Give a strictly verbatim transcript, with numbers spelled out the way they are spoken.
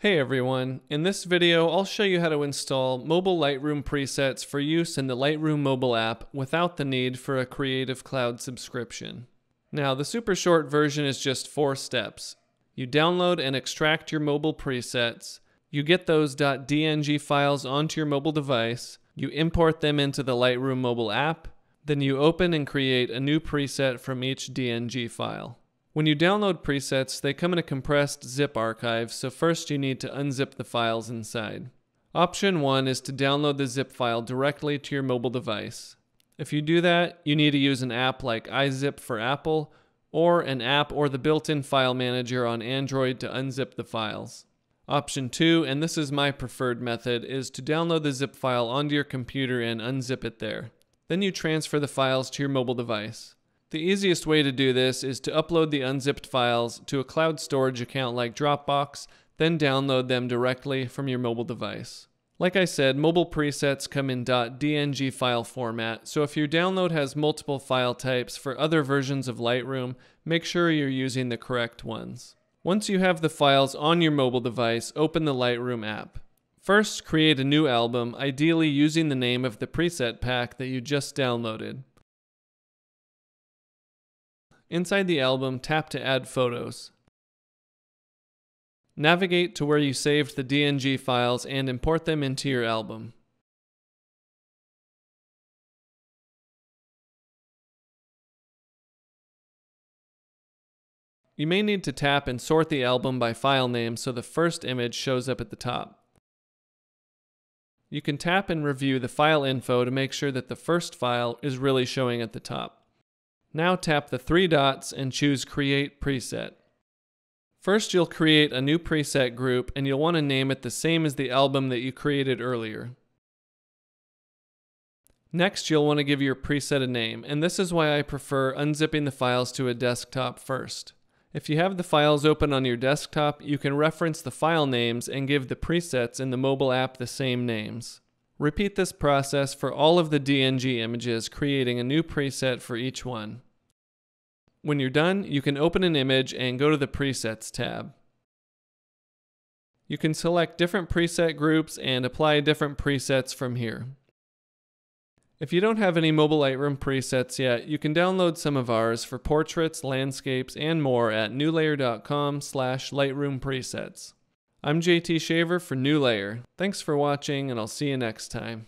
Hey everyone, in this video I'll show you how to install mobile Lightroom presets for use in the Lightroom mobile app without the need for a Creative Cloud subscription. Now the super short version is just four steps. You download and extract your mobile presets, you get those .dng files onto your mobile device, you import them into the Lightroom mobile app, then you open and create a new preset from each D N G file. When you download presets, they come in a compressed zip archive, so first you need to unzip the files inside. Option one is to download the zip file directly to your mobile device. If you do that, you need to use an app like iZip for Apple, or an app or the built-in file manager on Android to unzip the files. Option two, and this is my preferred method, is to download the zip file onto your computer and unzip it there. Then you transfer the files to your mobile device. The easiest way to do this is to upload the unzipped files to a cloud storage account like Dropbox, then download them directly from your mobile device. Like I said, mobile presets come in .dng file format, so if your download has multiple file types for other versions of Lightroom, make sure you're using the correct ones. Once you have the files on your mobile device, open the Lightroom app. First, create a new album, ideally using the name of the preset pack that you just downloaded. Inside the album, tap to add photos. Navigate to where you saved the D N G files and import them into your album. You may need to tap and sort the album by file name so the first image shows up at the top. You can tap and review the file info to make sure that the first file is really showing at the top. Now tap the three dots and choose Create Preset. First you'll create a new preset group and you'll want to name it the same as the album that you created earlier. Next you'll want to give your preset a name, and this is why I prefer unzipping the files to a desktop first. If you have the files open on your desktop, you can reference the file names and give the presets in the mobile app the same names. Repeat this process for all of the D N G images, creating a new preset for each one. When you're done, you can open an image and go to the Presets tab. You can select different preset groups and apply different presets from here. If you don't have any mobile Lightroom presets yet, you can download some of ours for portraits, landscapes, and more at new layer dot com slash Lightroom presets. I'm J T Shaver for New Layer. Thanks for watching, and I'll see you next time.